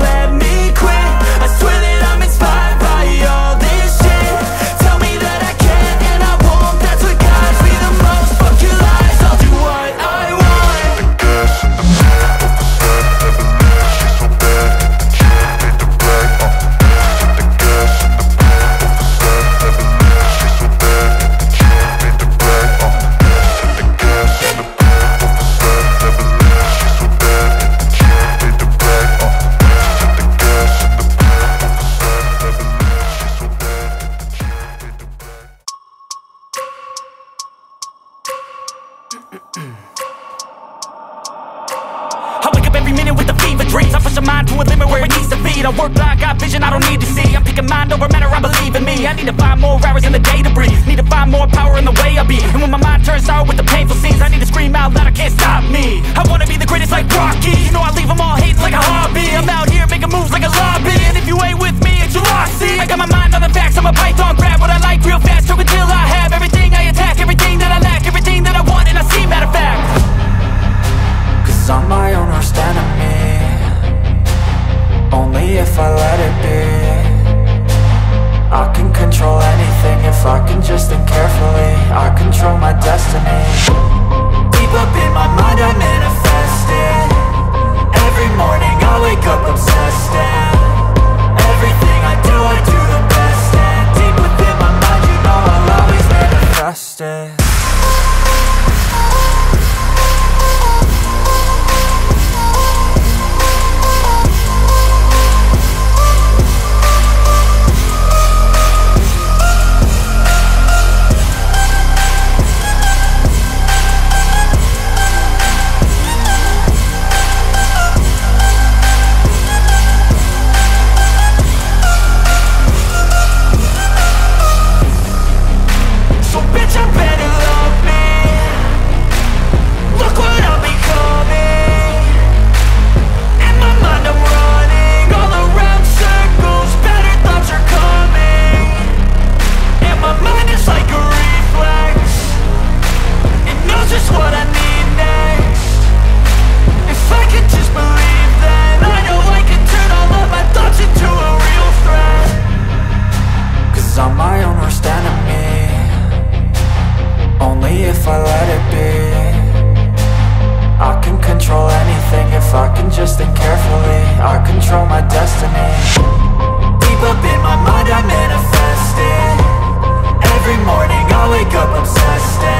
let me quit. I swear that I'm inspired by all this shit. Tell me that I can't and I won't. That's what guides me the most. Fuck your lies, I'll do what I want. I wake up every minute with a fever dreams. I push my mind to a limit where it needs to be. I work blind, got vision I don't need to see. I'm picking mind over matter, I believe in me. I need to find more hours in the day to breathe. Need to find more power in the way I be. And when my mind turns sour with the painful scenes, I need to scream out loud, I can't stop me. I wanna be the greatest like Rocky. You know I leave them all hating like a hobby. I'm out here making moves like a lobby. And if you ain't with me, it's your loss, see. I got my mind on the facts, I'm a python, grab what I like real fast. Choke until I have everything I attack, everything that I lack, everything that I want, and I see, matter of fact. I'm my own worst enemy. Only if I let it be. I can control anything if I can just think carefully. I control my destiny. Deep up in my mind I manifest it. Every morning I wake up obsessed and everything I do the best. And deep within my mind you know I'll always manifest it. Up obsessed.